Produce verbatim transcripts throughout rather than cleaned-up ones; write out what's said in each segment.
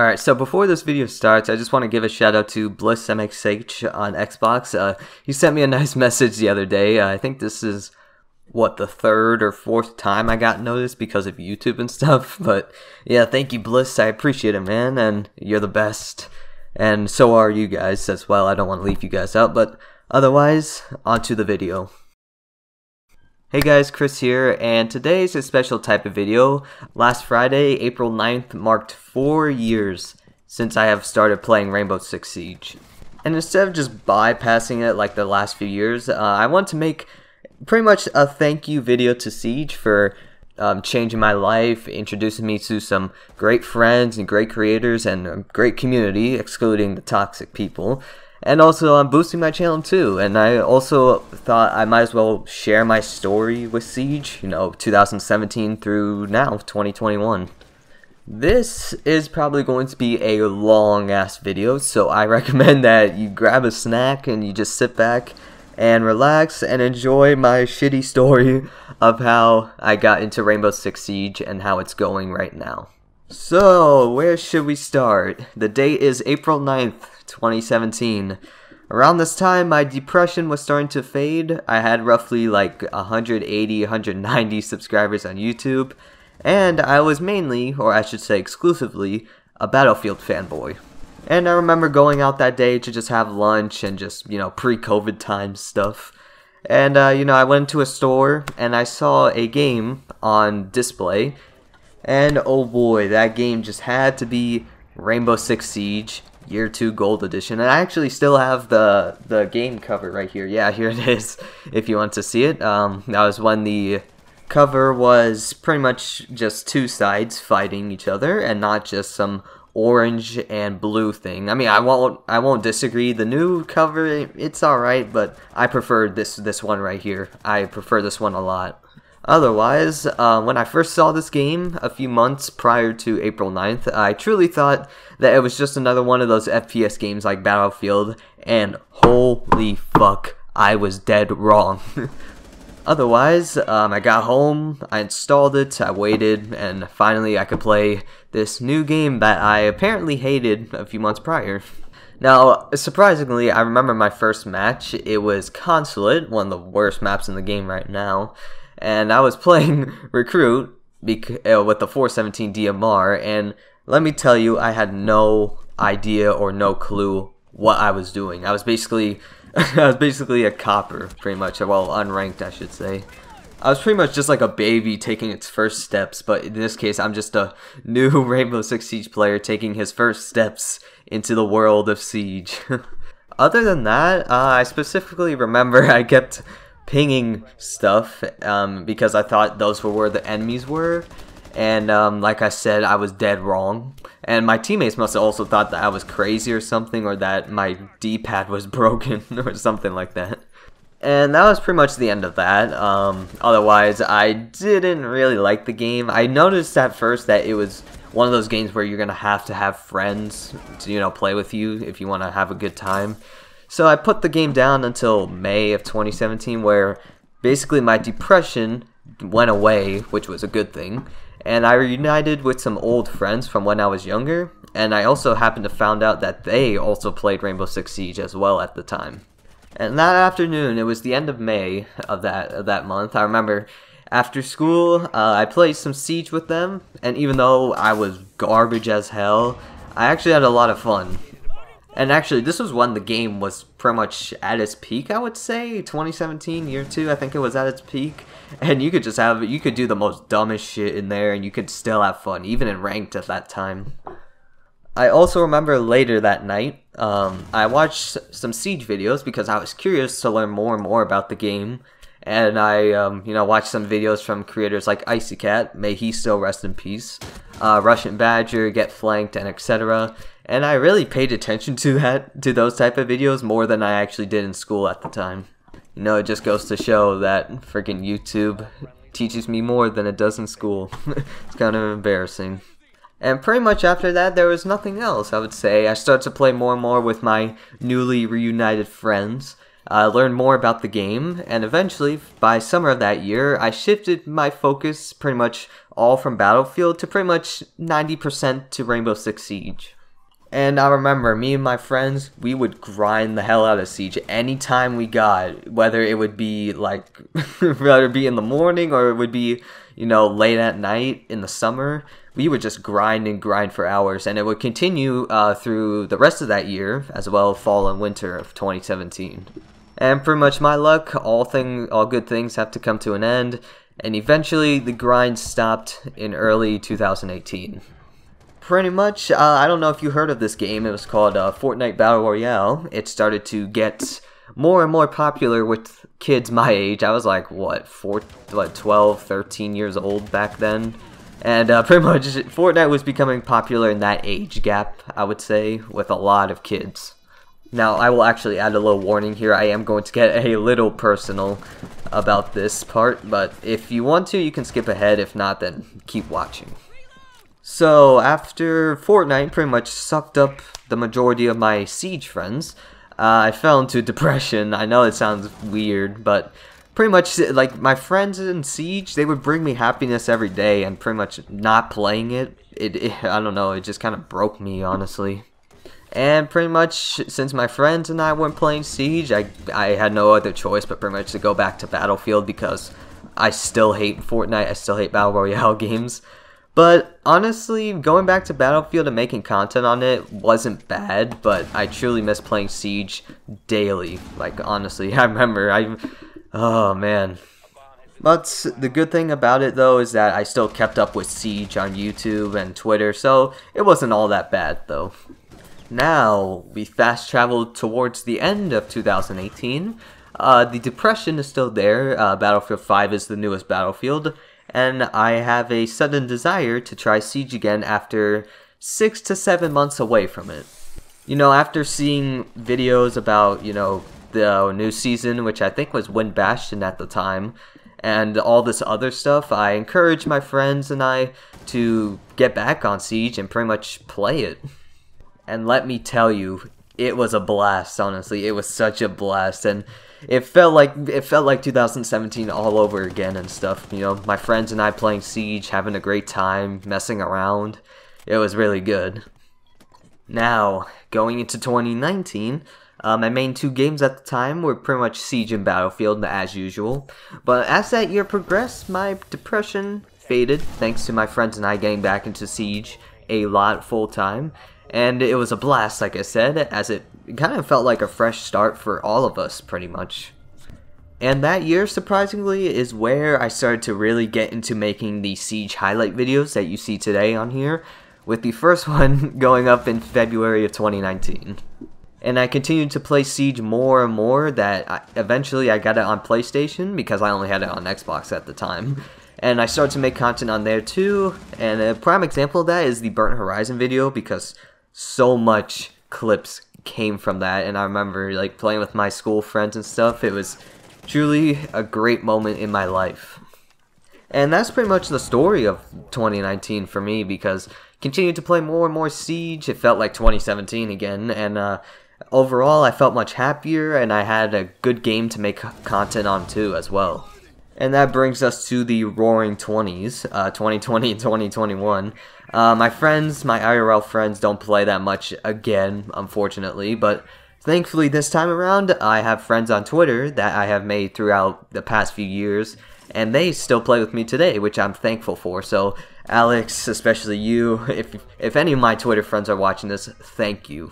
Alright, so before this video starts, I just want to give a shout out to Bliss M X H on Xbox. Uh, he sent me a nice message the other day. Uh, I think this is, what, the third or fourth time I got noticed because of YouTube and stuff. But yeah, thank you, Bliss. I appreciate it, man. And you're the best. And so are you guys as well. I don't want to leave you guys out. But otherwise, on to the video. Hey guys, Chris here, and today is a special type of video. Last Friday, April ninth, marked four years since I have started playing Rainbow Six Siege. And instead of just bypassing it like the last few years, uh, I want to make pretty much a thank you video to Siege for um, changing my life, introducing me to some great friends and great creators and a great community, excluding the toxic people. And also, I'm boosting my channel too, and I also thought I might as well share my story with Siege, you know, two thousand seventeen through now, twenty twenty-one. This is probably going to be a long-ass video, so I recommend that you grab a snack and you just sit back and relax and enjoy my shitty story of how I got into Rainbow Six Siege and how it's going right now. So, where should we start? The date is April ninth, twenty seventeen. Around this time, my depression was starting to fade. I had roughly like one hundred eighty, one hundred ninety subscribers on YouTube, and I was mainly, or I should say exclusively, a Battlefield fanboy. And I remember going out that day to just have lunch and just, you know, pre-COVID time stuff. And, uh, you know, I went to a store and I saw a game on display. And oh boy, that game just had to be Rainbow Six Siege Year two Gold Edition. And I actually still have the the game cover right here. Yeah, here it is, if you want to see it. Um, that was when the cover was pretty much just two sides fighting each other and not just some orange and blue thing. I mean, I won't I won't disagree. The new cover, it's alright, but I prefer this, this one right here. I prefer this one a lot. Otherwise, uh, when I first saw this game a few months prior to April ninth, I truly thought that it was just another one of those F P S games like Battlefield, and holy fuck, I was dead wrong. Otherwise, um, I got home, I installed it, I waited, and finally I could play this new game that I apparently hated a few months prior. Now, surprisingly, I remember my first match. It was Consulate, one of the worst maps in the game right now. And I was playing Recruit bec uh, with the four seventeen D M R, and let me tell you, I had no idea or no clue what I was doing. I was basically, I was basically a copper, pretty much. Well, unranked, I should say. I was pretty much just like a baby taking its first steps, but in this case, I'm just a new Rainbow Six Siege player taking his first steps into the world of Siege. Other than that, uh, I specifically remember I kept pinging stuff um, because I thought those were where the enemies were, and um, like I said, I was dead wrong, and my teammates must have also thought that I was crazy or something, or that my D-pad was broken or something like that. And that was pretty much the end of that. Um, otherwise, I didn't really like the game. I noticed at first that it was one of those games where you're gonna have to have friends to, you know, play with you if you want to have a good time. So I put the game down until May of twenty seventeen, where basically my depression went away, which was a good thing, and I reunited with some old friends from when I was younger, and I also happened to find out that they also played Rainbow Six Siege as well at the time. And that afternoon, it was the end of May of that, of that month, I remember after school, uh, I played some Siege with them, and even though I was garbage as hell, I actually had a lot of fun. And actually, this was when the game was pretty much at its peak, I would say. twenty seventeen, year two, I think it was at its peak. And you could just have, you could do the most dumbest shit in there, and you could still have fun, even in ranked at that time. I also remember later that night, um, I watched some Siege videos because I was curious to learn more and more about the game. And I, um, you know, watched some videos from creators like Icy Cat, may he still rest in peace, uh, Russian Badger, Get Flanked, and et cetera. And I really paid attention to that, to those type of videos more than I actually did in school at the time. You know, it just goes to show that freaking YouTube teaches me more than it does in school. It's kind of embarrassing. And pretty much after that, there was nothing else, I would say. I started to play more and more with my newly reunited friends. Uh, learn more about the game, and eventually, by summer of that year, I shifted my focus pretty much all from Battlefield to pretty much ninety percent to Rainbow Six Siege. And I remember, me and my friends, we would grind the hell out of Siege any time we got, whether it would be like, whether it be in the morning or it would be, you know, late at night in the summer. We would just grind and grind for hours, and it would continue uh, through the rest of that year, as well fall and winter of twenty seventeen. And pretty much my luck, all thing, all good things have to come to an end, and eventually the grind stopped in early two thousand eighteen. Pretty much, uh, I don't know if you heard of this game, it was called uh, Fortnite Battle Royale. It started to get more and more popular with kids my age. I was like, what, four, like twelve, thirteen years old back then? And uh, pretty much Fortnite was becoming popular in that age gap, I would say, with a lot of kids. Now, I will actually add a little warning here. I am going to get a little personal about this part, but if you want to, you can skip ahead. If not, then keep watching. So, after Fortnite pretty much sucked up the majority of my Siege friends, uh, I fell into depression. I know it sounds weird, but pretty much, like, my friends in Siege, they would bring me happiness every day, and pretty much not playing it, it, it I don't know, it just kind of broke me, honestly. And pretty much, since my friends and I weren't playing Siege, I, I had no other choice but pretty much to go back to Battlefield, because I still hate Fortnite, I still hate Battle Royale games. But, honestly, going back to Battlefield and making content on it wasn't bad, but I truly miss playing Siege daily. Like, honestly, I remember, I... Oh, man. But the good thing about it, though, is that I still kept up with Siege on YouTube and Twitter, so it wasn't all that bad, though. Now, we fast-traveled towards the end of two thousand eighteen. Uh, the depression is still there. Uh, Battlefield five is the newest Battlefield, and I have a sudden desire to try Siege again after six to seven months away from it. You know, after seeing videos about, you know, the new season, which I think was Wind Bastion at the time, and all this other stuff, I encouraged my friends and I to get back on Siege and pretty much play it. And let me tell you, it was a blast, honestly. It was such a blast, and it felt like it felt like two thousand seventeen all over again and stuff. You know, my friends and I playing Siege, having a great time, messing around. It was really good. Now, going into twenty nineteen, Uh, my main two games at the time were pretty much Siege and Battlefield, as usual. But as that year progressed, my depression faded, thanks to my friends and I getting back into Siege a lot full-time. And it was a blast, like I said, as it kind of felt like a fresh start for all of us, pretty much. And that year, surprisingly, is where I started to really get into making the Siege highlight videos that you see today on here, with the first one going up in February of twenty nineteen. And I continued to play Siege more and more, that I, eventually I got it on PlayStation, because I only had it on Xbox at the time. And I started to make content on there too, and a prime example of that is the Burnt Horizon video, because so much clips came from that, and I remember like playing with my school friends and stuff. It was truly a great moment in my life. And that's pretty much the story of twenty nineteen for me, because I continued to play more and more Siege. It felt like twenty seventeen again, and uh, overall, I felt much happier, and I had a good game to make content on too as well. And that brings us to the roaring twenties, uh, twenty twenty and twenty twenty-one. Uh, my friends, my I R L friends, don't play that much again, unfortunately, but thankfully this time around, I have friends on Twitter that I have made throughout the past few years, and they still play with me today, which I'm thankful for. So, Alex, especially you, if, if any of my Twitter friends are watching this, thank you.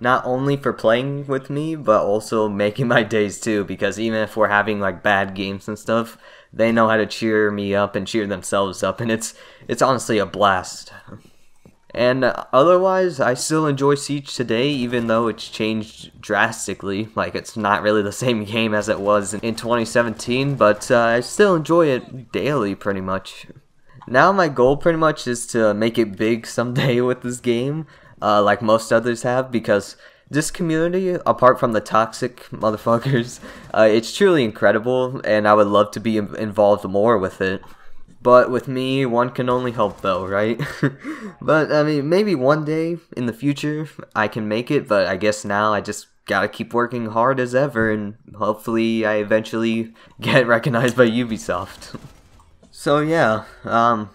Not only for playing with me, but also making my days too, because even if we're having like bad games and stuff, they know how to cheer me up and cheer themselves up, and it's it's honestly a blast. And otherwise, I still enjoy Siege today, even though it's changed drastically. Like, it's not really the same game as it was in twenty seventeen, but uh, I still enjoy it daily, pretty much. Now my goal pretty much is to make it big someday with this game, Uh, like most others have, because this community, apart from the toxic motherfuckers, uh, it's truly incredible, and I would love to be involved more with it. But with me, one can only hope, though, right? But I mean, maybe one day in the future I can make it, but I guess now I just gotta keep working hard as ever, and hopefully I eventually get recognized by Ubisoft. So yeah, um,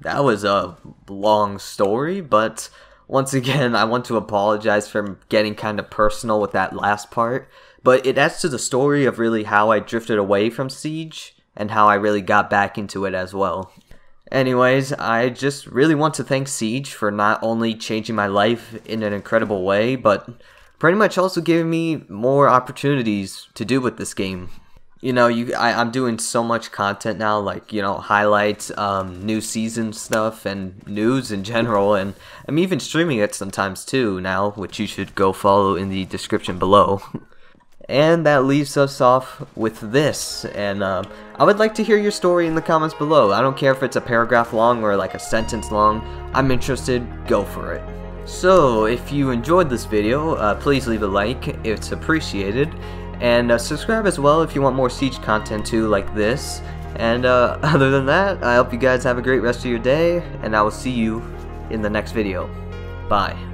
that was a long story, but once again, I want to apologize for getting kind of personal with that last part, but it adds to the story of really how I drifted away from Siege, and how I really got back into it as well. Anyways, I just really want to thank Siege for not only changing my life in an incredible way, but pretty much also giving me more opportunities to do with this game. You know, you I, I'm doing so much content now, like, you know, highlights, um, new season stuff, and news in general, and I'm even streaming it sometimes too now, which you should go follow in the description below. And that leaves us off with this, and um, I would like to hear your story in the comments below. I don't care if it's a paragraph long or like a sentence long, I'm interested, go for it. So, if you enjoyed this video, uh, please leave a like, it's appreciated, and uh, subscribe as well if you want more Siege content too, like this, and uh, other than that, I hope you guys have a great rest of your day, and I will see you in the next video. Bye.